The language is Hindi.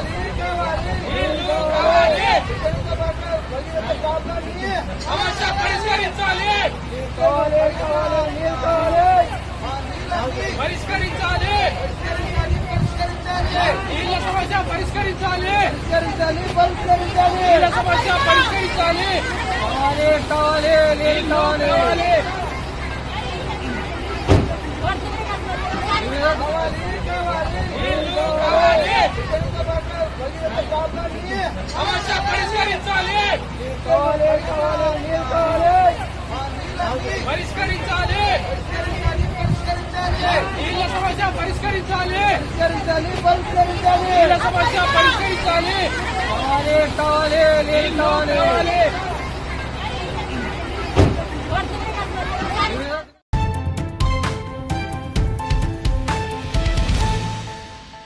परिष्करित झाले।